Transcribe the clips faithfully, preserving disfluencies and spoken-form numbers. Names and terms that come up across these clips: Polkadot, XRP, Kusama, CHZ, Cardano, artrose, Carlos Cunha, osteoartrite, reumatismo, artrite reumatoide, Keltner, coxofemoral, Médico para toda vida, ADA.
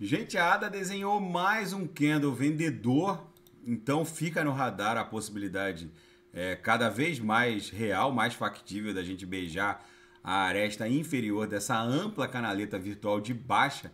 Gente, a ADA desenhou mais um candle vendedor, então fica no radar a possibilidade é, cada vez mais real, mais factível da gente beijar a aresta inferior dessa ampla canaleta virtual de baixa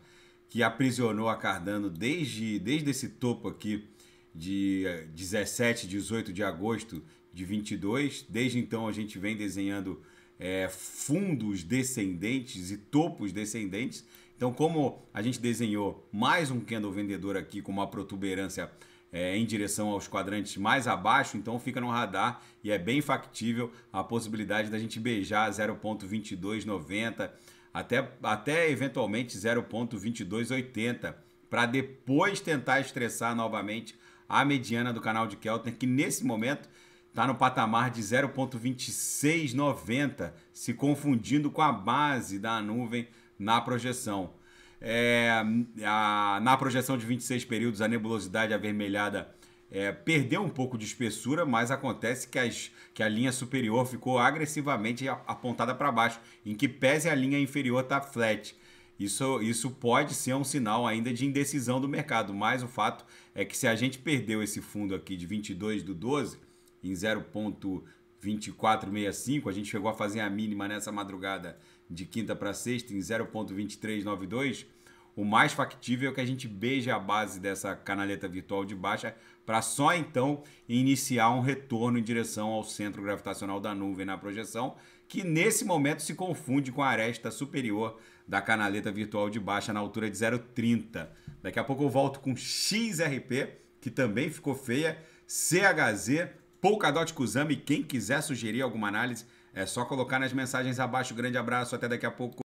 que aprisionou a Cardano desde, desde esse topo aqui de dezessete, dezoito de agosto de vinte e dois. Desde então a gente vem desenhando é, fundos descendentes e topos descendentes. Então, como a gente desenhou mais um candle vendedor aqui com uma protuberância é, em direção aos quadrantes mais abaixo, então fica no radar e é bem factível a possibilidade da gente beijar zero ponto vinte e dois noventa até, até eventualmente zero ponto vinte e dois oitenta, para depois tentar estressar novamente a mediana do canal de Keltner, que nesse momento está no patamar de zero ponto vinte e seis noventa, se confundindo com a base da nuvem na projeção. É, a, na projeção de vinte e seis períodos, a nebulosidade avermelhada é, perdeu um pouco de espessura, mas acontece que, as, que a linha superior ficou agressivamente apontada para baixo, em que pese a linha inferior está flat. Isso, isso pode ser um sinal ainda de indecisão do mercado, mas o fato é que se a gente perdeu esse fundo aqui de vinte e dois do doze em zero ponto vinte e quatro sessenta e cinco, a gente chegou a fazer a mínima nessa madrugada de quinta para sexta em zero ponto vinte e três noventa e dois, o mais factível é que a gente beije a base dessa canaleta virtual de baixa para só então iniciar um retorno em direção ao centro gravitacional da nuvem na projeção, que nesse momento se confunde com a aresta superior da canaleta virtual de baixa na altura de zero ponto trinta. Daqui a pouco eu volto com X R P, que também ficou feia, C H Z, Polkadot, Kusama, e quem quiser sugerir alguma análise, é só colocar nas mensagens abaixo. Grande abraço, até daqui a pouco.